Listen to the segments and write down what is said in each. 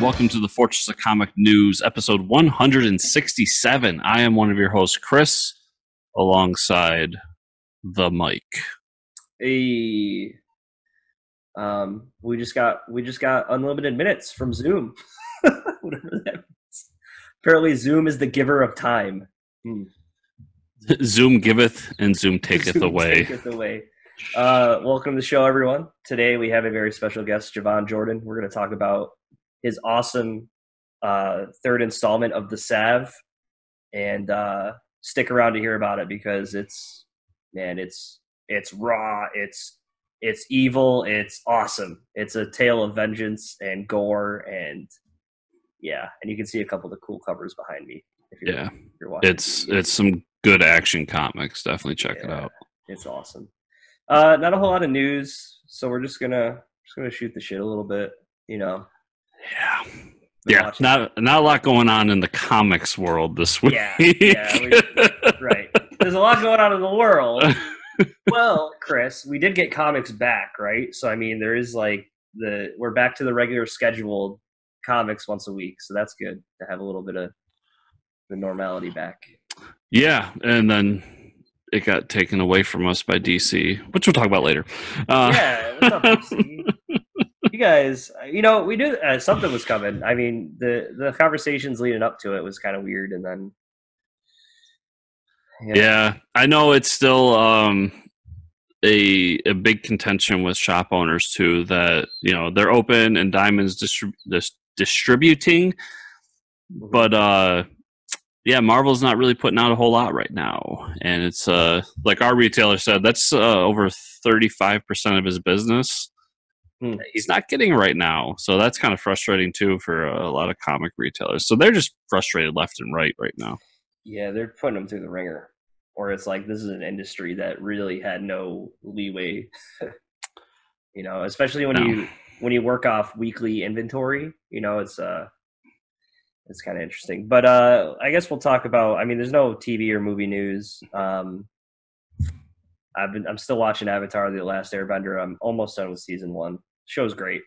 and welcome to the Fortress of Comic News, episode 167. I am one of your hosts, Chris, alongside the Mike. Hey, we just got unlimited minutes from Zoom. Whatever that means. Apparently, Zoom is the giver of time. Zoom giveth and Zoom taketh away. Welcome to the show, everyone. Today we have a very special guest, Javan Jordan. We're going to talk about his awesome third installment of The Sav, and stick around to hear about it because it's raw, it's evil, it's awesome. It's a tale of vengeance and gore, and yeah, and you can see a couple of the cool covers behind me. If you're watching. It's some good action comics. Definitely check it out. It's awesome. Not a whole lot of news, so we're just gonna shoot the shit a little bit, you know. Yeah, yeah. Not a lot going on in the comics world this week. Right. There's a lot going on in the world. Well, Chris, we did get comics back, right? So I mean, there is we're back to the regular scheduled comics once a week, so that's good to have a little bit of the normality back. Yeah, and then it got taken away from us by DC, which we'll talk about later. Yeah, what's up, DC? You guys, you know, we knew something was coming. I mean, the conversations leading up to it was kind of weird, and then... You know. Yeah, I know it's still a big contention with shop owners, too, that, you know, they're open and Diamond's distributing, but... Yeah, Marvel's not really putting out a whole lot right now, and it's like our retailer said, that's over 35% of his business that he's not getting right now. So that's kind of frustrating too for a lot of comic retailers. So they're just frustrated left and right now. Yeah, they're putting them through the ringer, or it's like this is an industry that really had no leeway. You know, especially when you work off weekly inventory. You know, it's kind of interesting, but I guess we'll talk about. I mean, there's no TV or movie news. I'm still watching Avatar: The Last Airbender. I'm almost done with season one. Show's great.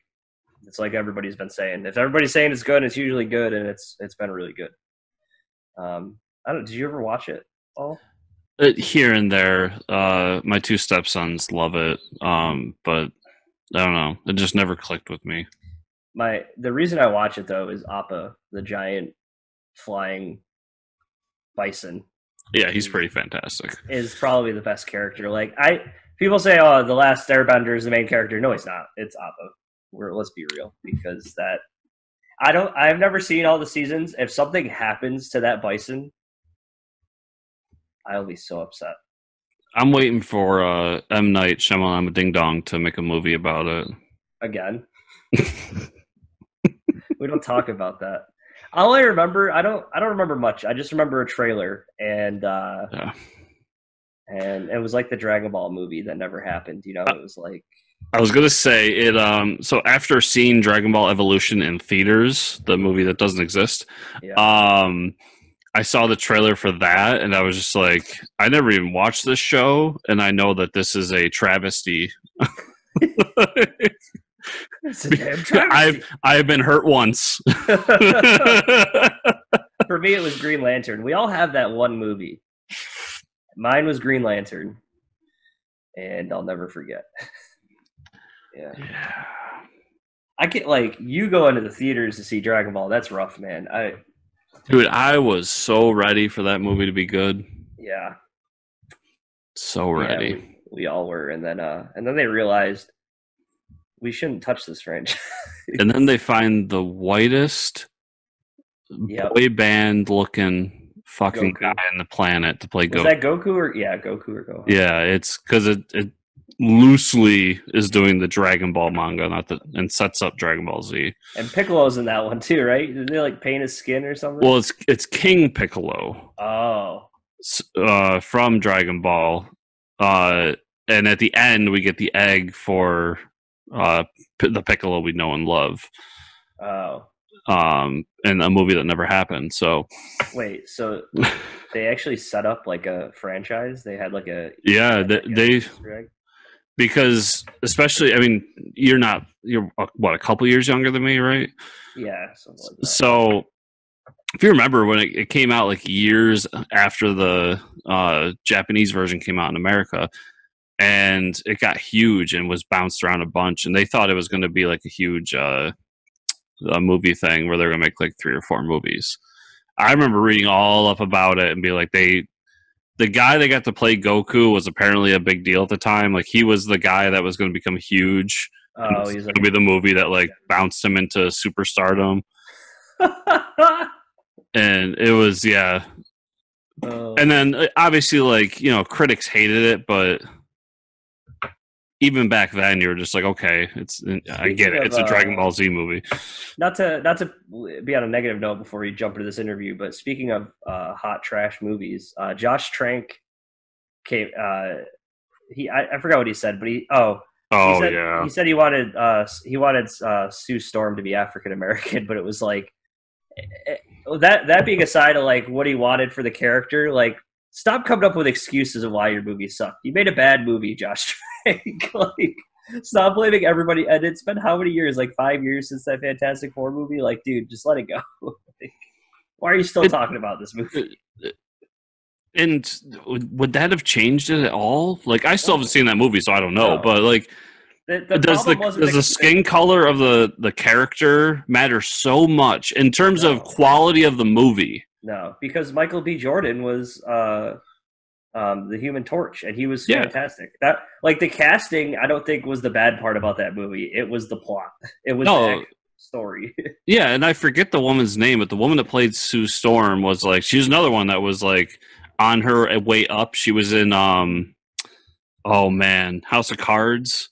It's like everybody's been saying. If everybody's saying it's good, it's usually good, and it's been really good. I don't. Did you ever watch it all? Here and there. My two stepsons love it, but I don't know. It just never clicked with me. The reason I watch it though is Appa, the giant flying bison. Yeah, he's pretty fantastic. Is probably the best character. Like people say, oh, the Last Airbender is the main character. No, he's not. It's Appa. Let's be real, because that I've never seen all the seasons. If something happens to that bison, I'll be so upset. I'm waiting for M Night Shyamalan Ding Dong to make a movie about it. Again. We don't talk about that. All I remember, I don't remember much. I just remember a trailer, and and it was like the Dragon Ball movie that never happened. You know, it was like I was gonna say it. So after seeing Dragon Ball Evolution in theaters, the movie that doesn't exist, yeah. I saw the trailer for that, and I was just like, I never even watched this show, and I know that this is a travesty. It's a damn travesty. I've been hurt once. For me, it was Green Lantern. We all have that one movie. Mine was Green Lantern, and I'll never forget. Yeah. I get like you go into the theaters to see Dragon Ball. That's rough, man. Dude, I was so ready for that movie to be good. Yeah. So ready. Yeah, we all were, and then they realized. We shouldn't touch this franchise. And then they find the whitest boy band looking fucking Goku. Guy on the planet to play Goku. Is that Goku or Gohan? Yeah, it's because it loosely is doing the Dragon Ball manga, and sets up Dragon Ball Z. And Piccolo's in that one too, right? Did they like paint his skin or something? Well, it's King Piccolo. Oh, from Dragon Ball, and at the end we get the egg for. The Piccolo we know and love. Oh. And a movie that never happened. So wait, so they actually set up like a franchise? They had like a they Because especially, I mean, you're what, a couple years younger than me, right? Yeah. Like that. So if you remember when it came out, like years after the Japanese version came out in America, and it got huge and was bounced around a bunch, and they thought it was going to be like a huge movie thing where they're going to make like 3 or 4 movies. I remember reading all up about it and be like, the guy that got to play Goku was apparently a big deal at the time. Like, he was the guy that was going to become huge. Oh, he's going to be the movie that, like, bounced him into superstardom. And it was, yeah. And then, obviously, like, you know, critics hated it, but even back then, you were just like, okay, I get it. It's a Dragon Ball Z movie. Not to be on a negative note before we jump into this interview, but speaking of hot trash movies, Josh Trank came. I forgot what he said, but he said he wanted Sue Storm to be African American, but it was like that being aside of like what he wanted for the character, like. Stop coming up with excuses of why your movie sucked. You made a bad movie, Josh Trank. Like, stop blaming everybody. And it's been how many years? Like 5 years since that Fantastic Four movie? Like, dude, just let it go. Like, why are you still talking about this movie? And would that have changed it at all? Like, I still haven't seen that movie, so I don't know. No. But, like, does the skin color of the character matter so much in terms of quality of the movie? No, because Michael B. Jordan was the Human Torch, and he was fantastic. That, like, the casting, I don't think was the bad part about that movie. It was the plot. It was the story. Yeah, and I forget the woman's name, but the woman that played Sue Storm was like, she's another one that was like on her way up. She was in House of Cards.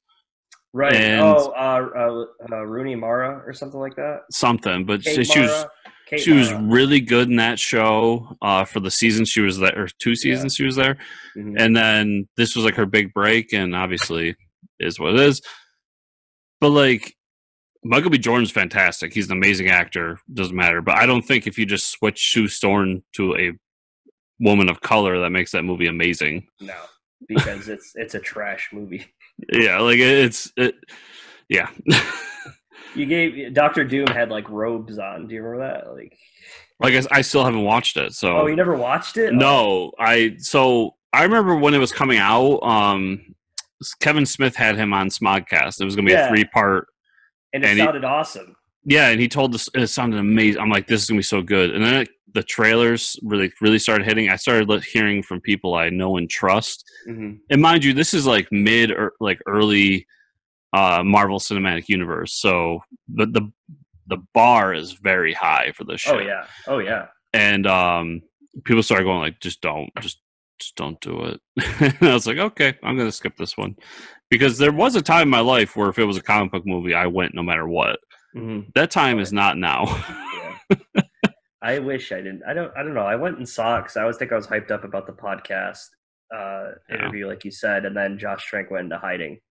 Right. And, Rooney Mara or something like that. Something, but she was. She was really good in that show for the season she was there, or 2 seasons she was there. Mm-hmm. And then this was like her big break, and obviously is what it is. But like, Michael B. Jordan's fantastic. He's an amazing actor. Doesn't matter. But I don't think if you just switch Sue Storm to a woman of color, that makes that movie amazing. No, because it's a trash movie. Yeah, like yeah. You gave Doctor Doom had like robes on. Do you remember that? Like I still haven't watched it. So you never watched it? No, I remember when it was coming out. Kevin Smith had him on Smodcast. It was going to be a 3-part, and it sounded awesome. Yeah, and he told us it sounded amazing. I'm like, this is going to be so good. And then the trailers really started hitting. I started hearing from people I know and trust. Mm-hmm. And mind you, this is like mid or like early. Marvel Cinematic Universe, so the bar is very high for this show. Oh yeah. And people started going like, just don't do it. And I was like, okay, I'm gonna skip this one, because there was a time in my life where if it was a comic book movie, I went no matter what. Mm-hmm. That time is not now. Yeah. I wish I didn't. I don't know. I went and saw it because I always think I was hyped up about the podcast interview, like you said, and then Josh Trank went into hiding.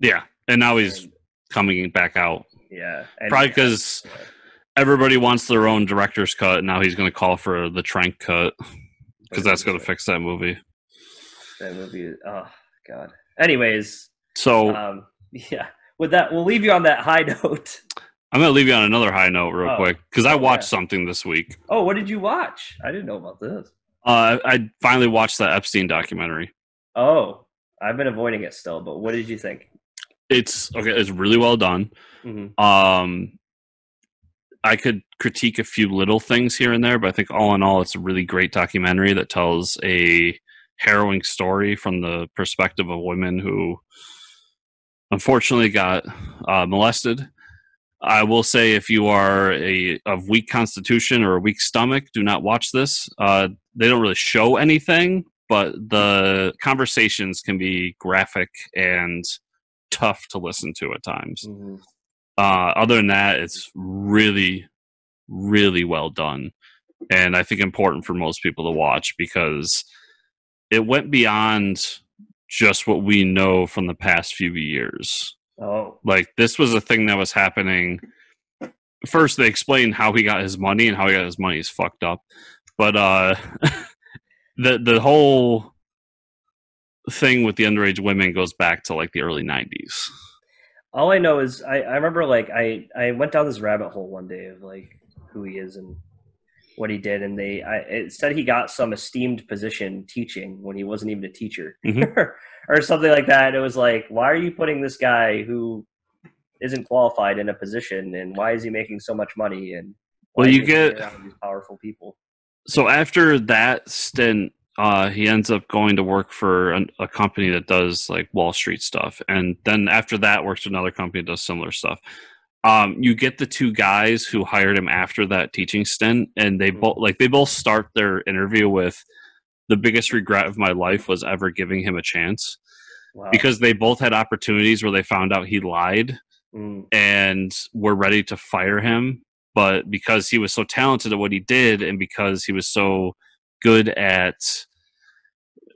Yeah. And now he's coming back out. Yeah. Probably because everybody wants their own director's cut, and now he's going to call for the Trank cut, because that's going to fix that movie. That movie, oh, God. Anyways. So, yeah. With that, we'll leave you on that high note. I'm going to leave you on another high note real quick, because I watched something this week. Oh, what did you watch? I didn't know about this. I finally watched that Epstein documentary. Oh, I've been avoiding it still, but what did you think? It's really well done. Mm-hmm. I could critique a few little things here and there, but I think all in all, it's a really great documentary that tells a harrowing story from the perspective of women who unfortunately got molested. I will say, if you are of weak constitution or a weak stomach, do not watch this. They don't really show anything, but the conversations can be graphic and tough to listen to at times. Mm-hmm. Other than that, it's really, really well done, and I think important for most people to watch, because it went beyond just what we know from the past few years. Like, this was a thing that was happening. First, they explained how he got his money, and how he got his money is fucked up, but the whole thing with the underage women goes back to like the early 90s. All I know is I remember like I went down this rabbit hole one day of like who he is and what he did, and it said he got some esteemed position teaching when he wasn't even a teacher, mm-hmm. or something like that. And it was like, why are you putting this guy who isn't qualified in a position, and why is he making so much money? And well, you get these powerful people. So after that stint, he ends up going to work for a company that does like Wall Street stuff, and then after that works for another company that does similar stuff. You get the two guys who hired him after that teaching stint, and they both start their interview with, "The biggest regret of my life was ever giving him a chance." Wow. Because they both had opportunities where they found out he lied and were ready to fire him, but because he was so talented at what he did and because he was so good at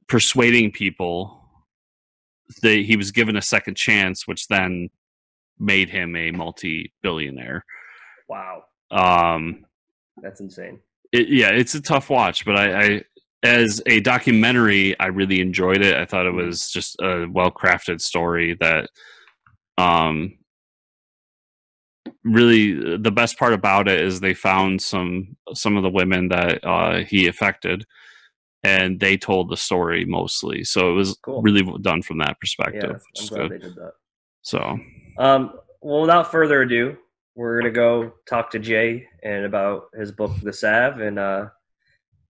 persuading people, he was given a second chance, which then made him a multi-billionaire. Wow. That's insane. It's a tough watch, but I as a documentary, I really enjoyed it. I thought it was just a well-crafted story that really the best part about it is they found some of the women that he affected, and they told the story mostly. So it was cool. Really well done from that perspective. Yeah, I'm glad they did that. So, well, without further ado, we're going to go talk to Jay and about his book, The Sav, and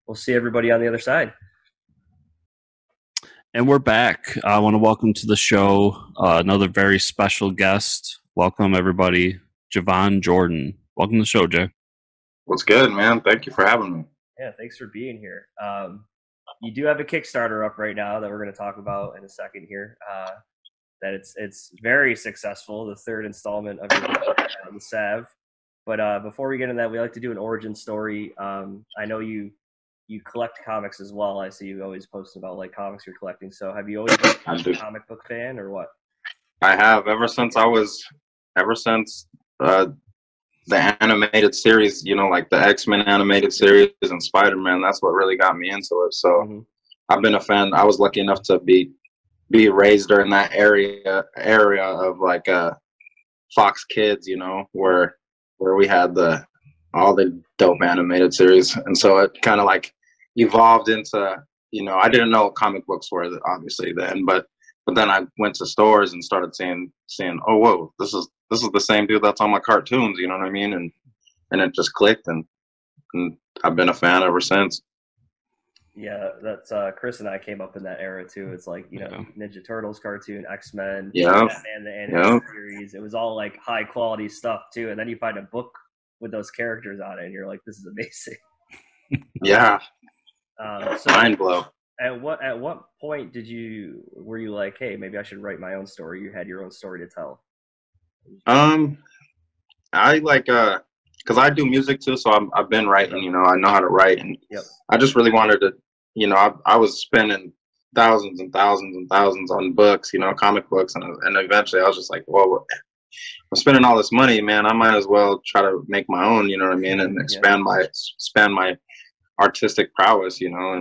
we'll see everybody on the other side. And we're back. I want to welcome to the show another very special guest. Welcome, everybody. Javan Jordan. Welcome to the show, Jay. What's good, man? Thank you for having me. Yeah, thanks for being here. You do have a Kickstarter up right now that we're going to talk about in a second here. That it's very successful, the third installment of The Sav. But before we get into that, we like to do an origin story. I know you collect comics as well. I see you always post about like comics you're collecting. So have you always been a comic book fan or what? I have ever since the animated series, you know, like the X-Men animated series and Spider-Man. That's what really got me into it. So I've been a fan. I was lucky enough to be raised during that area of like Fox Kids, you know, where we had all the dope animated series, and so it kind of like evolved into, you know, I didn't know what comic books were obviously then, but then I went to stores and started seeing, oh whoa, this is the same dude that's on my cartoons, you know what I mean, and it just clicked, and I've been a fan ever since. Yeah, that's Chris and I came up in that era too. It's like, you know, Ninja Turtles cartoon, X-Men, Batman the animated series. It was all like high quality stuff too. And then you find a book with those characters on it, and you're like, this is amazing. Yeah, so mind blow. At what point were you like, hey, maybe I should write my own story? You had your own story to tell. I like because I do music too, so I've been writing. You know, I know how to write, and I just really wanted to. You know, I was spending thousands and thousands and thousands on books, you know, comic books, and eventually I was just like, well, I'm spending all this money, man. I might as well try to make my own. You know what I mean, and expand my artistic prowess. You know,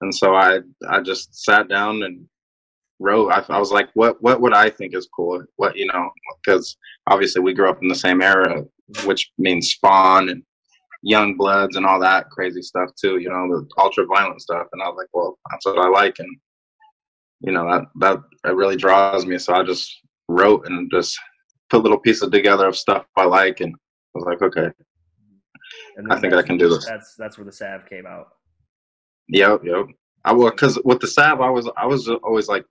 and so I just sat down and wrote. I was like, what would I think is cool? What, you know, because obviously we grew up in the same era, which means Spawn and Young Bloods and all that crazy stuff too, you know, the ultra violent stuff. And I was like, well, that's what I like, and you know, that really draws me. So I just wrote and just put little pieces together of stuff I like, and I was like, okay, I think I can do this. That's where The Sav came out. Yep. I will, because with The Sav, I was always like,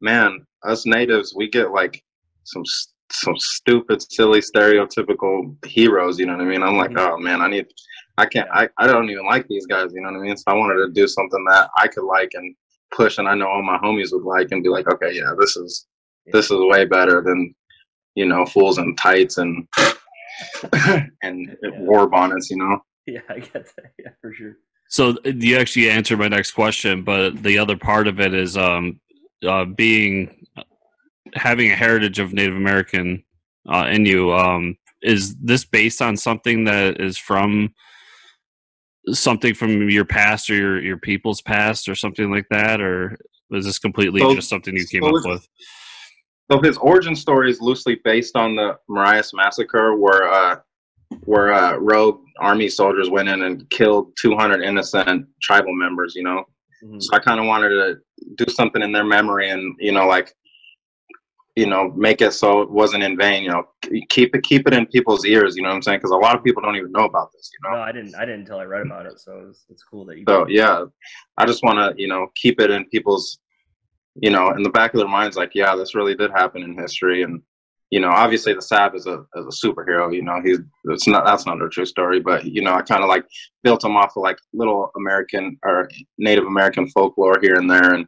man, us natives, we get like some stupid, silly, stereotypical heroes, you know what I mean? I'm like, oh man, I don't even like these guys, you know what I mean? So I wanted to do something that I could like and push, and I know all my homies would like and be like, okay, yeah, this is way better than, you know, fools in tights and war bonnets, you know? Yeah, I get that. Yeah, for sure. So you actually answered my next question, but the other part of it is having a heritage of Native American in you, is this based on something that is from your past or your people's past or something like that, or Was this completely just something you came up with? So his origin story is loosely based on the Marias Massacre, where rogue army soldiers went in and killed 200 innocent tribal members, you know? Mm-hmm. So I kind of wanted to do something in their memory and, you know, like, you know, make it so it wasn't in vain, you know, keep it in people's ears, you know what I'm saying? Because a lot of people don't even know about this, you know? No, I didn't until I read about it, so it's cool that you... So, yeah, I just want to, you know, keep it in people's, you know, in the back of their minds, like, yeah, this really did happen in history, and, you know, obviously the Sav is a superhero, you know, that's not a true story, but, you know, I kind of, like, built him off of, like, little American or Native American folklore here and there, and,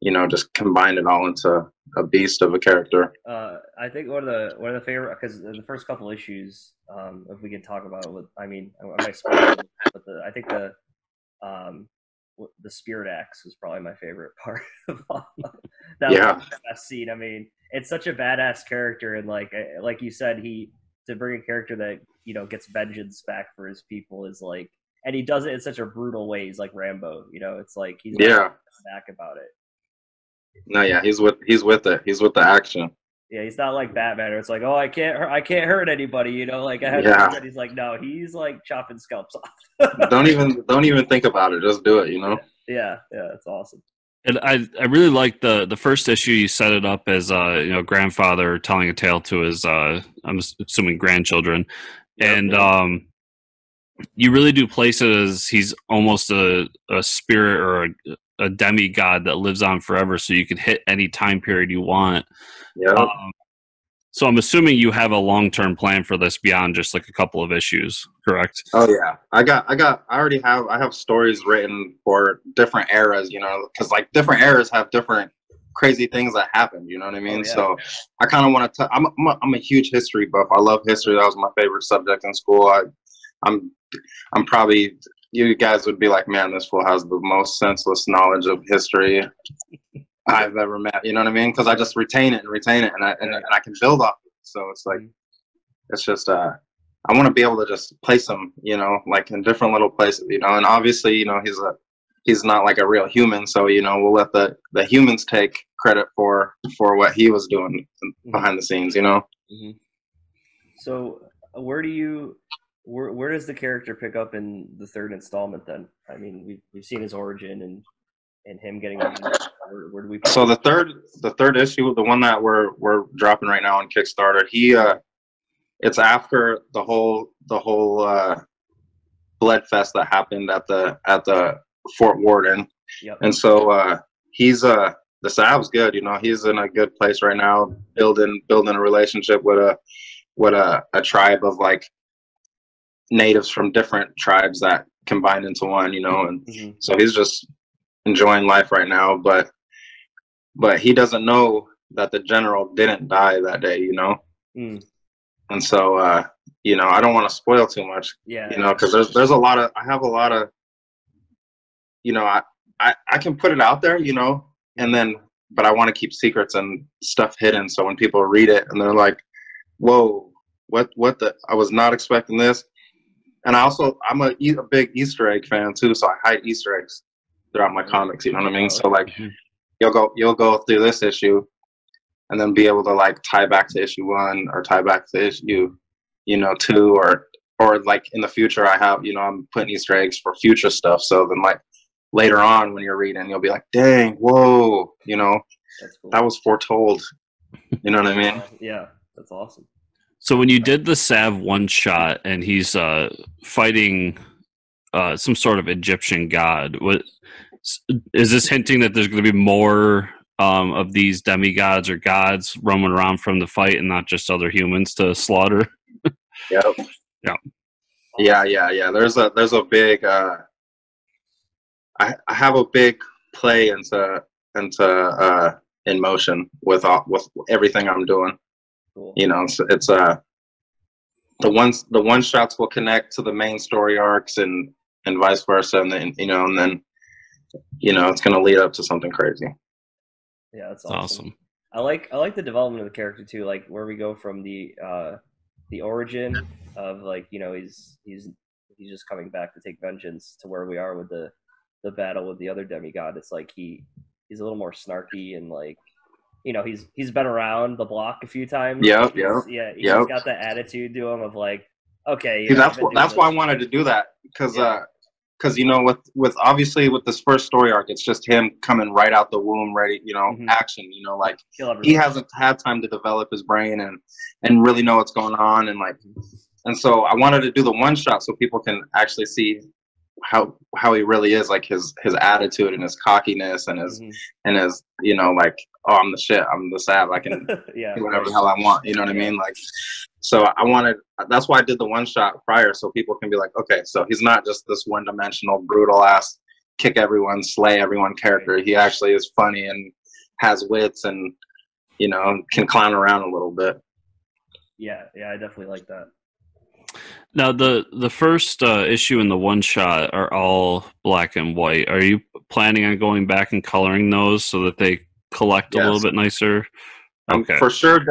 you know, just combined it all into a beast of a character. I think one of the favorite, because the first couple issues, if we can talk about it, I might spoil it, but I think the Spirit Axe was probably my favorite part of all of that. Yeah. Was the best scene. I mean, it's such a badass character, and like you said, to bring a character that, you know, gets vengeance back for his people is like, and he does it in such a brutal way. He's like Rambo, you know. It's like he's back about it. No, yeah, he's with it. He's with the action. Yeah, he's not like Batman, or it's like, oh, I can't hurt anybody, you know. Like I had to, he's like, no, he's like chopping scalps off. don't even think about it. Just do it, you know. Yeah, it's awesome. And I really like the first issue. You set it up as you know, grandfather telling a tale to his I'm assuming grandchildren, and you really do place it as he's almost a spirit or a demigod that lives on forever, so you can hit any time period you want. Yeah. So I'm assuming you have a long-term plan for this beyond just like a couple of issues, correct? Oh yeah, I already have stories written for different eras, you know, because like different eras have different crazy things that happened, you know what I mean? Oh, yeah. So I kind of want to. I'm a huge history buff. I love history. That was my favorite subject in school. I'm probably, you guys would be like, man, this fool has the most senseless knowledge of history I've ever met. You know what I mean? Because I just retain it, and I can build off it. So it's like, it's just, I want to be able to just place him, you know, like in different little places, you know. And obviously, you know, he's not like a real human, so, you know, we'll let the humans take credit for what he was doing behind the scenes, you know. Mm-hmm. So where does the character pick up in the third installment then? I mean, we've seen his origin and him getting where do we pick up? The third issue, the one that we're dropping right now on Kickstarter, he it's after the whole blood fest that happened at the Fort Warden. Yep. And so he's the Sav's good, you know, he's in a good place right now, building a relationship with a tribe of like natives from different tribes that combined into one, you know, and so he's just enjoying life right now, but he doesn't know that the general didn't die that day, you know. And so you know, I don't want to spoil too much, you know, because there's a lot of, I have a lot of, you know, I can put it out there, you know, and then, but I want to keep secrets and stuff hidden, so when people read it and they're like, whoa, what the, I was not expecting this. And I also, I'm a big Easter egg fan too, so I hide Easter eggs throughout my comics. You know what I mean? So like, you'll go through this issue, and then be able to like tie back to issue 1 or tie back to issue, you know, 2 or like in the future, I have, you know, I'm putting Easter eggs for future stuff. So then like later on when you're reading, you'll be like, dang, whoa, you know, cool. That was foretold. You know what I mean? Yeah, that's awesome. So when you did the Sav one shot and he's fighting some sort of Egyptian god, what is this hinting that there's going to be more of these demigods or gods roaming around from the fight and not just other humans to slaughter? Yep. Yeah. There's a big. I have a big play into in motion with everything I'm doing. You know, so it's the one shots will connect to the main story arcs and vice versa, and then, you know, it's going to lead up to something crazy. Yeah, that's awesome. I like the development of the character too, like where we go from the origin of, like, you know, he's just coming back to take vengeance to where we are with the battle with the other demigod. It's like he he's a little more snarky and like, you know, he's been around the block a few times. Yeah, he's got that attitude to him of like, okay, you know, that's why I wanted to do that because you know, with obviously with this first story arc, it's just him coming right out the womb, ready, you know, action, you know, like he hasn't had time to develop his brain and really know what's going on, and like, and so I wanted to do the one shot so people can actually see how he really is, like his attitude and his cockiness and his and his, you know, like, oh, I'm the shit, I'm the Sav, I can do whatever the hell I want, you know what I mean? Like, so I wanted, that's why I did the one shot prior, so people can be like, okay, so he's not just this one dimensional brutal ass kick everyone, slay everyone character. He actually is funny and has wits and, you know, can clown around a little bit. Yeah, yeah, I definitely like that. Now the first issue and the one shot are all black and white. Are you planning on going back and coloring those so that they collect a little bit nicer? Okay. For sure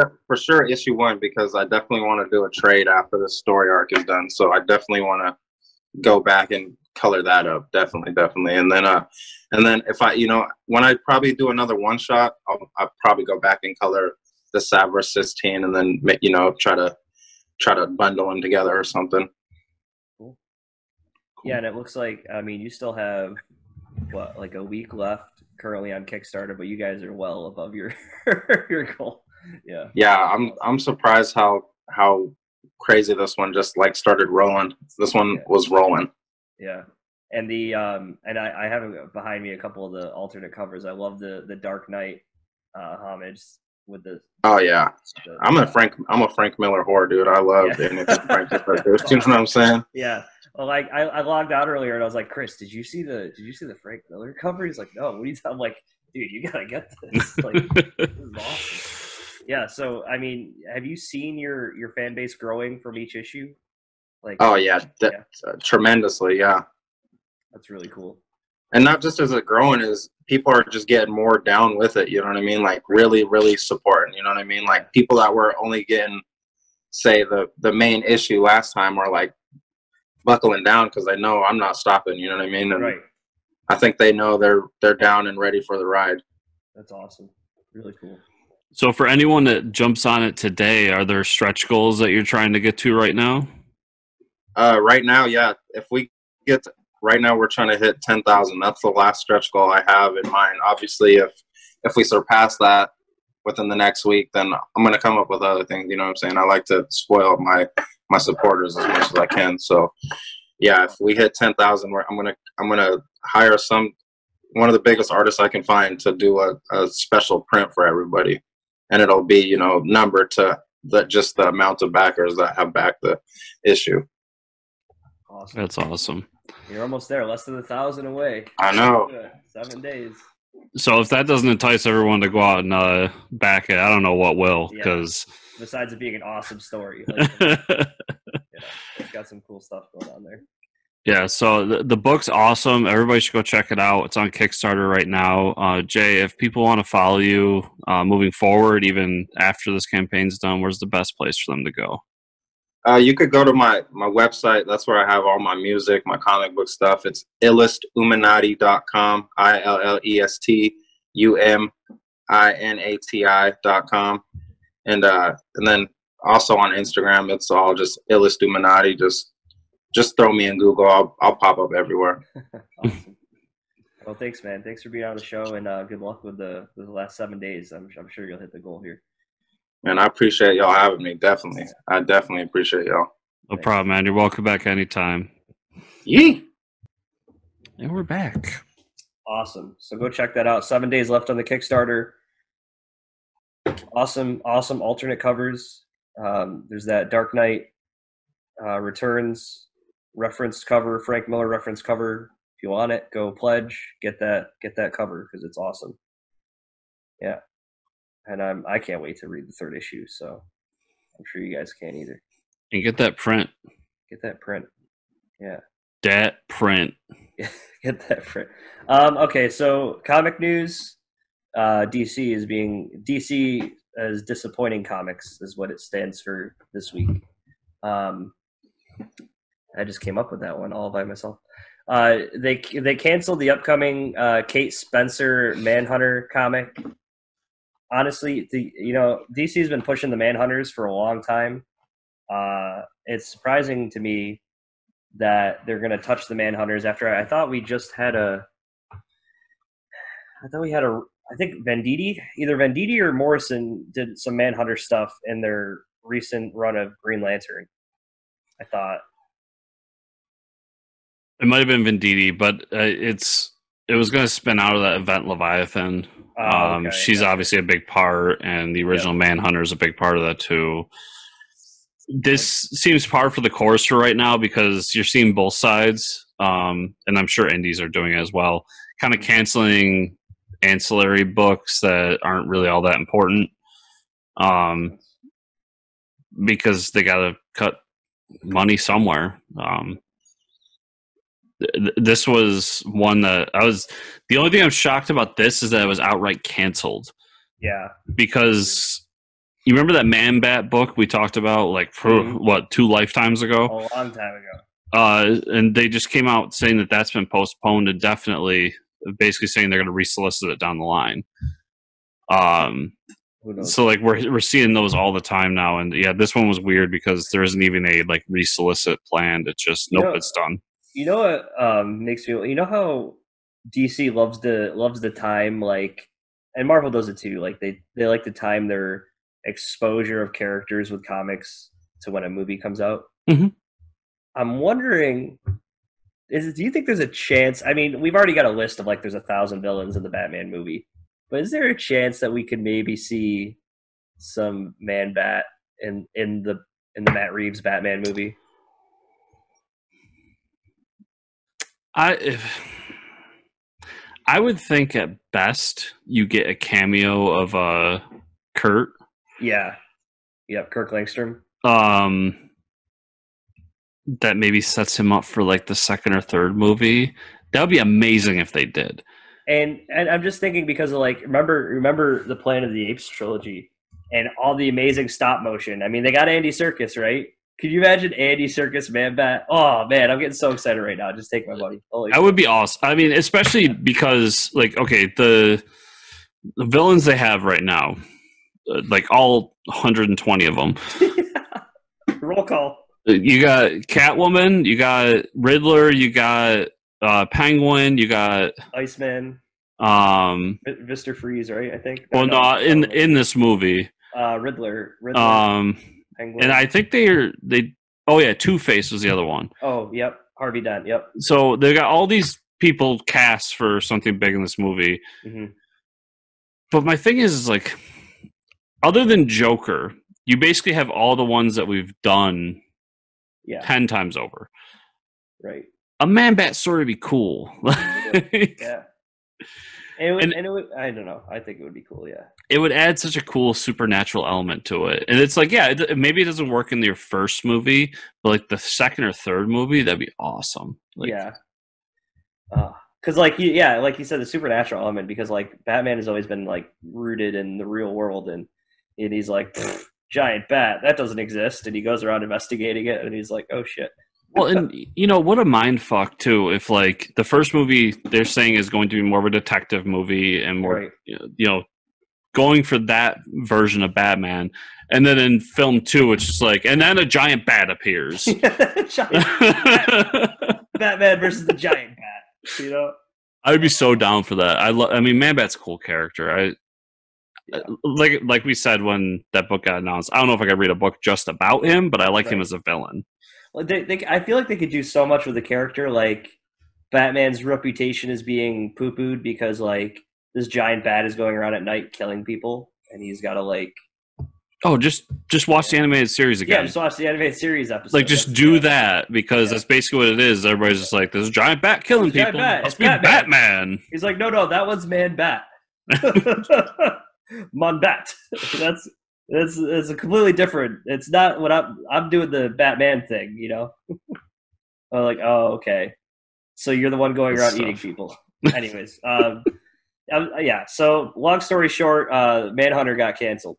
issue one, because I definitely want to do a trade after the story arc is done. So I definitely want to go back and color that up. Definitely. And then if I, you know, when I probably do another one shot, I'll probably go back and color the Sav vs. 16 and then, you know, try to bundle them together or something. Cool. Yeah, and it looks like, I mean, you still have, what, like a week left currently on Kickstarter, but you guys are well above your your goal. Yeah. Yeah, I'm surprised how crazy this one just like started rolling. This one was rolling. Yeah. And the and I have behind me a couple of the alternate covers. I love the Dark Knight homage with the I'm a Frank Miller whore, dude. I love anything Frank Miller, dude. You know what I'm saying? Yeah. Well, like I logged out earlier and I was like, Chris, did you see the Frank Miller cover? He's like, no. What do you? I'm like, dude, you gotta get this. Like, this is awesome. Yeah. So I mean, have you seen your fan base growing from each issue? Like, oh yeah, tremendously. Yeah. That's really cool. And not just as it growing, is people are just getting more down with it, you know what I mean? Like really, really supporting, you know what I mean? Like people that were only getting, say, the main issue last time are like buckling down because they know I'm not stopping, you know what I mean? And right. I think they know they're down and ready for the ride. That's awesome. Really cool. So for anyone that jumps on it today, are there stretch goals that you're trying to get to right now? Right now, yeah. If we get to, right now we're trying to hit 10,000. That's the last stretch goal I have in mind. Obviously, if we surpass that within the next week, then I'm going to come up with other things. You know what I'm saying? I like to spoil my supporters as much as I can. So, yeah, if we hit 10,000, I'm gonna hire one of the biggest artists I can find to do a special print for everybody, and it'll be, you know, numbered to just the amount of backers that have backed the issue. Awesome. That's awesome. You're almost there, less than 1,000 away. I know. 7 days. So if that doesn't entice everyone to go out and back it, I don't know what will. Because besides it being an awesome story, like, it's got some cool stuff going on there. Yeah, so the book's awesome. Everybody should go check it out. It's on Kickstarter right now. Jay, if people want to follow you moving forward, even after this campaign's done, where's the best place for them to go? You could go to my website. That's where I have all my music, my comic book stuff. It's illestuminati.com, illestuminati.com. And then also on Instagram, it's all just illestuminati. Just throw me in Google. I'll pop up everywhere. Awesome. Well, thanks, man. Thanks for being on the show, and good luck with the last 7 days. I'm sure you'll hit the goal here. Man, I appreciate y'all having me. Definitely. I definitely appreciate y'all. No problem, man. You're welcome back anytime. Yee! And we're back. Awesome. So go check that out. 7 days left on the Kickstarter. Awesome, awesome alternate covers. There's that Dark Knight Returns reference cover, Frank Miller reference cover. If you want it, go pledge. Get that cover because it's awesome. Yeah. And I can't wait to read the third issue, so I'm sure you guys can either. And get that print. Get that print. Yeah. That print. Get that print. Okay, so comic news. DC is disappointing comics is what it stands for this week. I just came up with that one all by myself. They canceled the upcoming Kate Spencer Manhunter comic. Honestly, DC's been pushing the Manhunters for a long time. It's surprising to me that they're going to touch the Manhunters after I thought we just had a... I think Venditti, either Venditti or Morrison did some Manhunter stuff in their recent run of Green Lantern, I thought. It might have been Venditti, but it was going to spin out of that event Leviathan. Okay, she's obviously a big part, and the original Manhunter is a big part of that too. This seems par for the course for right now because you're seeing both sides, and I'm sure indies are doing it as well, kind of canceling ancillary books that aren't really all that important because they got to cut money somewhere. This was one that the only thing I'm shocked about this is that it was outright canceled. Yeah. Because you remember that Man Bat book we talked about like two lifetimes ago? A long time ago. And they just came out saying that's been postponed indefinitely, basically saying they're going to resolicit it down the line. So like we're seeing those all the time now, and yeah, this one was weird because there isn't even a like resolicit planned. It's just it's done. You know what makes me? You know how DC loves the time, like, and Marvel does it too. Like they like to time their exposure of characters with comics to when a movie comes out. Mm-hmm. I'm wondering, do you think there's a chance? I mean, we've already got a list of like there's 1,000 villains in the Batman movie, but is there a chance that we could maybe see some Man Bat in the Matt Reeves Batman movie? I would think at best you get a cameo of Kurt. Yeah, Kirk Langstrom. That maybe sets him up for like the second or third movie. That would be amazing if they did. And I'm just thinking because of like remember the Planet of the Apes trilogy and all the amazing stop motion. I mean, they got Andy Serkis, right? Could you imagine Andy Serkis, Man Bat? Oh, man, I'm getting so excited right now. Just take my money. That would be awesome. I mean, especially because, like, okay, the villains they have right now, like all 120 of them. Roll call. You got Catwoman. You got Riddler. You got Penguin. You got Iceman. Mr. Freeze, right, I think? Well, no, in this movie. Riddler. Penguin. And I think Two-Face was the other one. Oh, yep. Harvey Dent, yep. So they got all these people cast for something big in this movie. Mm-hmm. But my thing is like, other than Joker, you basically have all the ones that we've done 10 times over. Right. A Man Bat story would be cool. Yeah. I don't know. I think it would be cool, yeah. It would add such a cool supernatural element to it. And it's like, yeah, maybe it doesn't work in your first movie, but like the second or third movie, that'd be awesome. Like, yeah. Because like you said, the supernatural element, because like Batman has always been like rooted in the real world, and he's like, giant bat, that doesn't exist. And he goes around investigating it, and he's like, oh shit. Well, and you know what a mind fuck too. If like the first movie they're saying is going to be more of a detective movie and more, right, going for that version of Batman, and then in film 2, it's just like, and then a giant bat appears. Batman versus the giant bat. You know, I'd be so down for that. I mean, Man Bat's a cool character. Like we said when that book got announced. I don't know if I could read a book just about him, but I like him as a villain. I feel like they could do so much with the character. Like Batman's reputation is being poo-pooed because like this giant bat is going around at night killing people, and he's got to like. Oh, just watch the animated series again. Yeah, just watch the animated series episode. Like, just do that because that's basically what it is. Everybody's just like, "There's a giant bat killing people. Must be Batman." He's like, "No, that one's Man Bat." Man Bat. That's a completely different. It's not what I'm doing the Batman thing, you know. I'm like, oh, okay. So you're the one going around eating people. Anyways, yeah. So long story short, Manhunter got canceled.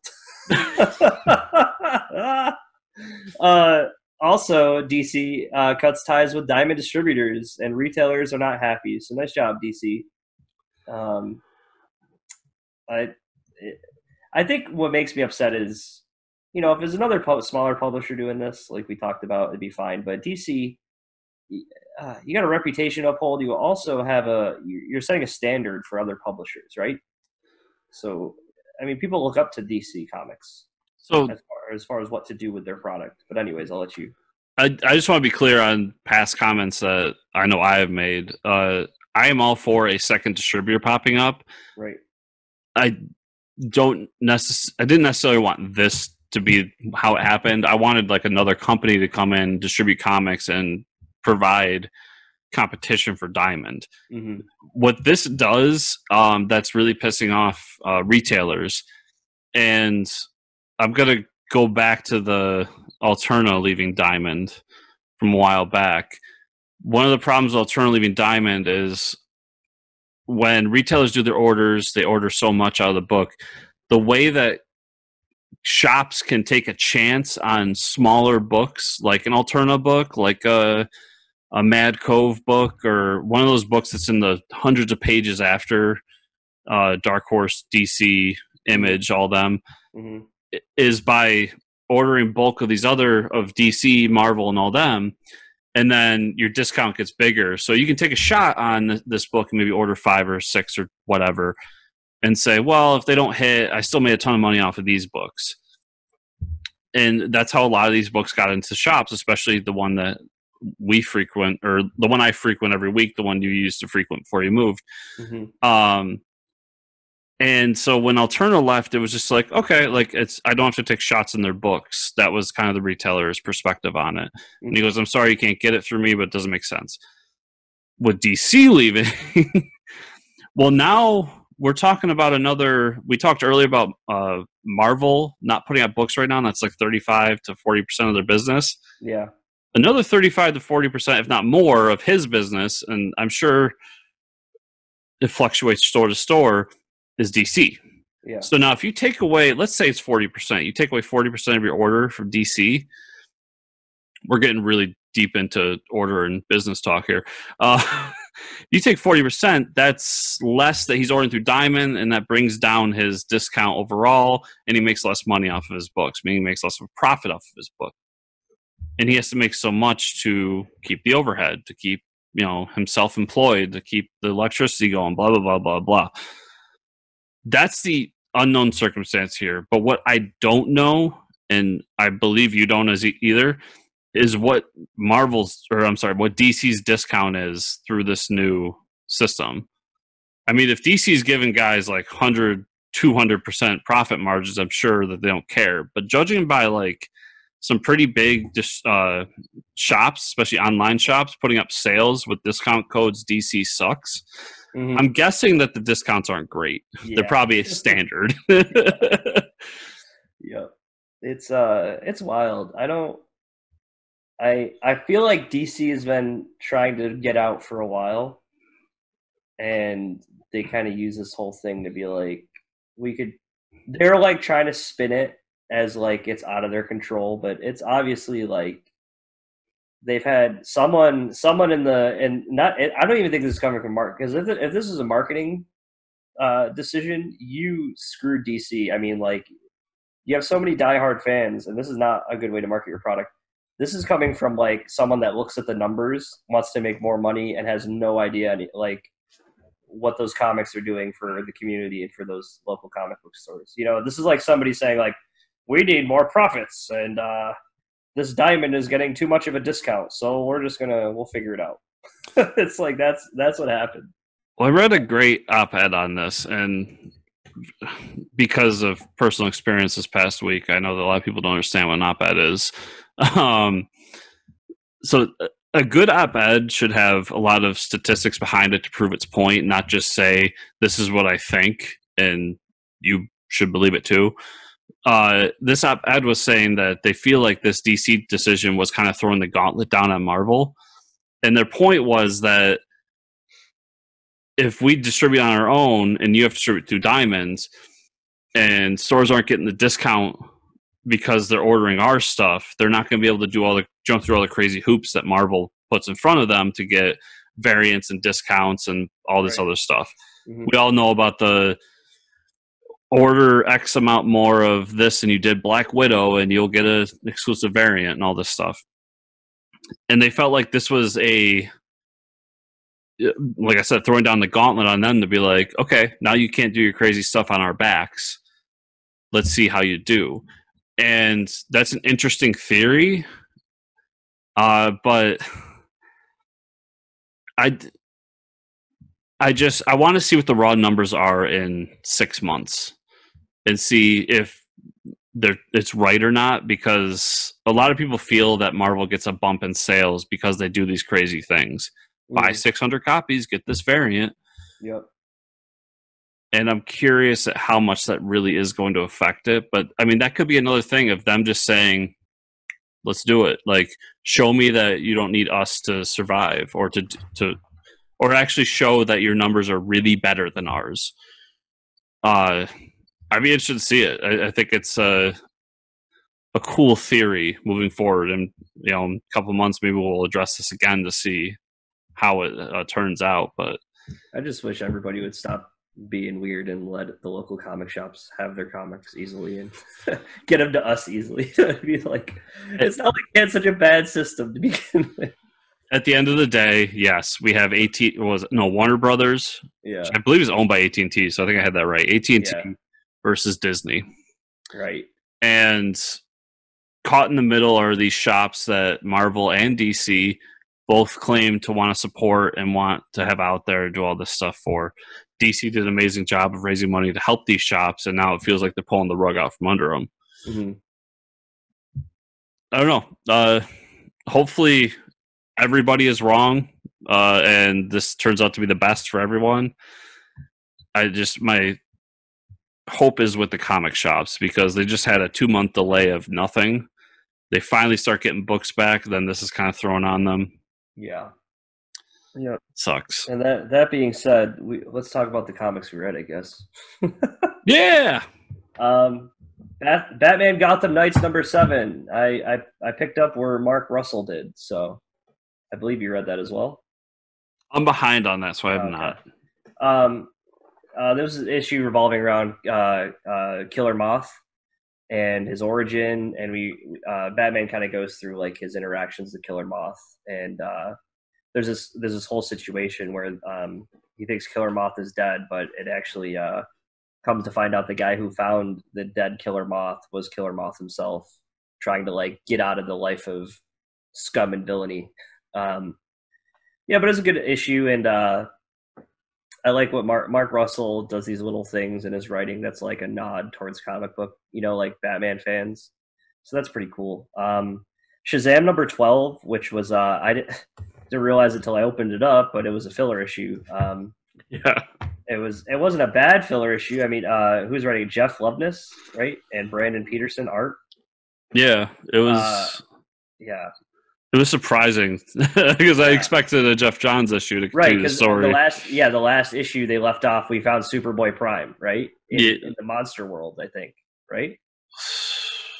Also, DC cuts ties with Diamond distributors, and retailers are not happy. So nice job, DC. I think what makes me upset is, you know, if there's another smaller publisher doing this, like we talked about, it'd be fine. But DC, you got a reputation to uphold. You also have you're setting a standard for other publishers, right? So, I mean, people look up to DC Comics. So as far as what to do with their product. But anyways, I'll let you. I just want to be clear on past comments that I know I have made. I am all for a second distributor popping up. Right. I didn't necessarily want this to be how it happened. I wanted like another company to come in, distribute comics, and provide competition for Diamond. Mm-hmm. What this does, that's really pissing off retailers. And I'm going to go back to the Alterna leaving Diamond from a while back. One of the problems with Alterna leaving Diamond is when retailers do their orders, they order so much out of the book. The way that shops can take a chance on smaller books, like an Alterna book, like a Mad Cove book, or one of those books that's in the hundreds of pages after Dark Horse, DC, Image, all them, mm-hmm. is by ordering bulk of these other of DC, Marvel, and all them, and then your discount gets bigger. So you can take a shot on this book and maybe order 5 or 6 or whatever and say, well, if they don't hit, I still made a ton of money off of these books. And that's how a lot of these books got into shops, especially the one that we frequent, or the one I frequent every week, the one you used to frequent before you moved. Mm-hmm. And so when Alterna left, it was just like, okay, like I don't have to take shots in their books. That was kind of the retailer's perspective on it. Mm-hmm. And he goes, I'm sorry you can't get it through me, but it doesn't make sense. With DC leaving, well, now we're talking about we talked earlier about Marvel not putting out books right now. And that's like 35 to 40% of their business. Yeah. Another 35 to 40%, if not more, of his business. And I'm sure it fluctuates store to store. Is DC. Yeah. So now if you take away, let's say it's 40%, you take away 40% of your order from DC, we're getting really deep into order and business talk here. You take 40%, that's less that he's ordering through Diamond, and that brings down his discount overall, and he makes less money off of his books, meaning he makes less of a profit off of his book. And he has to make so much to keep the overhead, to keep, you know, himself employed, to keep the electricity going, blah, blah, blah, blah, blah. That's the unknown circumstance here. But what I don't know, and I believe you don't either, is what what DC's discount is through this new system. I mean, if DC's giving guys like 100, 200% profit margins, I'm sure that they don't care. But judging by like some pretty big shops, especially online shops, putting up sales with discount codes, DC sucks. Mm-hmm. I'm guessing that the discounts aren't great. Yeah. They're probably a standard. Yeah. It's wild. I feel like DC has been trying to get out for a while, and they kind of use this whole thing to be like, they're like trying to spin it as like it's out of their control, but it's obviously like they've had someone I don't even think this is coming from Mark, because if this is a marketing decision, you screwed DC. I mean, like, you have so many diehard fans, and this is not a good way to market your product. This is coming from like someone that looks at the numbers, wants to make more money, and has no idea like what those comics are doing for the community and for those local comic book stores. You know, this is like somebody saying like, we need more profits, and this Diamond is getting too much of a discount, so we're just we'll figure it out. It's like, that's what happened. Well, I read a great op-ed on this, and because of personal experience this past week, I know that a lot of people don't understand what an op-ed is. So a good op-ed should have a lot of statistics behind it to prove its point, not just say, this is what I think, and you should believe it too. This op-ed was saying that they feel like this DC decision was kind of throwing the gauntlet down on Marvel. And their point was that if we distribute on our own and you have to distribute through Diamonds, and stores aren't getting the discount because they're ordering our stuff, they're not going to be able to do all the jump through all the crazy hoops that Marvel puts in front of them to get variants and discounts and all this other stuff. Mm-hmm. We all know about the order X amount more of this and you did Black Widow and you'll get an exclusive variant and all this stuff. And they felt like this was a, like I said, throwing down the gauntlet on them to be like, okay, now you can't do your crazy stuff on our backs. Let's see how you do. And that's an interesting theory. But I want to see what the raw numbers are in 6 months and see if it's right or not, because a lot of people feel that Marvel gets a bump in sales because they do these crazy things. Mm-hmm. Buy 600 copies, get this variant. Yep. And I'm curious at how much that really is going to affect it. But, I mean, that could be another thing of them just saying, let's do it. Like, show me that you don't need us to survive or to actually show that your numbers are really better than ours. I'd be interested to see it. I think it's a cool theory moving forward. And, you know, in a couple of months, maybe we'll address this again to see how it turns out. But I just wish everybody would stop being weird and let the local comic shops have their comics easily and get them to us easily. It's not like they had such a bad system to begin with. At the end of the day, yes, we have Warner Brothers, yeah, which I believe is owned by AT&T, so I think I had that right. AT&T versus Disney, right? And caught in the middle are these shops that Marvel and DC both claim to want to support and want to have out there and do all this stuff for. DC did an amazing job of raising money to help these shops, and now it feels like they're pulling the rug out from under them. Mm-hmm. I don't know. Hopefully everybody is wrong, and this turns out to be the best for everyone. My hope is with the comic shops, because they just had a 2-month delay of nothing. They finally start getting books back, then this is kind of thrown on them. Yeah. Yeah, sucks. And that being said, let's talk about the comics we read, I guess. Yeah. Batman Gotham Knights #7. I picked up where Mark Russell did, so I believe you read that as well. I'm behind on that, so I have not. There was an issue revolving around Killer Moth and his origin, and Batman kind of goes through like his interactions with Killer Moth, and there's this whole situation where he thinks Killer Moth is dead, but it actually comes to find out the guy who found the dead Killer Moth was Killer Moth himself, trying to like get out of the life of scum and villainy. But it's a good issue, and I like what Mark Russell does, these little things in his writing that's like a nod towards comic book, like Batman fans. So that's pretty cool. Shazam #12, which was I didn't realize until I opened it up, but it was a filler issue. It wasn't a bad filler issue. I mean, who's writing? Jeff Loveness, right? And Brandon Peterson art. Yeah, it was. It was surprising because I expected a Jeff Johns issue to continue the story. The last issue they left off, we found Superboy Prime, right? In the monster world, I think, right?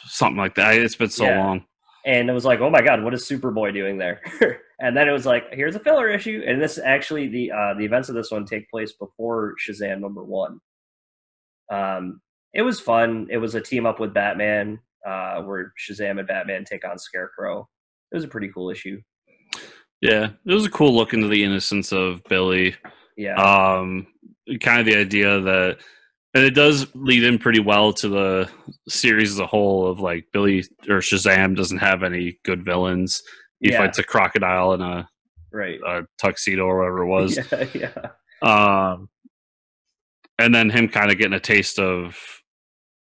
Something like that. It's been so long. And it was like, oh my God, what is Superboy doing there? And then it was like, here's a filler issue. And this actually, the events of this one take place before Shazam #1. It was fun. It was a team up with Batman, where Shazam and Batman take on Scarecrow. It was a pretty cool issue. Yeah, it was a cool look into the innocence of Billy. Yeah. Kind of the idea that, and it does lead in pretty well to the series as a whole of like Billy or Shazam doesn't have any good villains. He fights a crocodile in a tuxedo or whatever it was. And then him kind of getting a taste of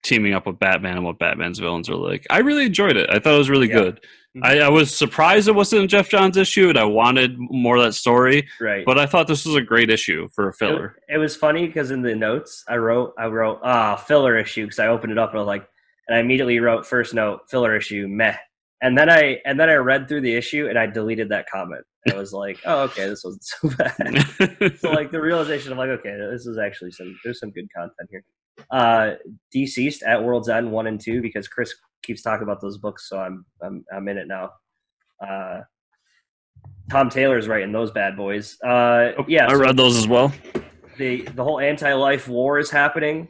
teaming up with Batman and what Batman's villains are like. I really enjoyed it. I thought it was really good. Mm-hmm. I was surprised it wasn't a Jeff Johns issue, and I wanted more of that story. Right. But I thought this was a great issue for a filler. It was funny because in the notes I wrote filler issue, because I opened it up and I was like, and I immediately wrote first note, filler issue, meh. And then I read through the issue and I deleted that comment. I was like, oh, okay, this wasn't so bad. So like the realization of like, okay, this is actually there's some good content here. Deceased at World's End 1 and 2, because Chris keeps talking about those books, so I'm in it now. Tom Taylor's writing those bad boys. Yeah, I read those as well. The whole anti-life war is happening.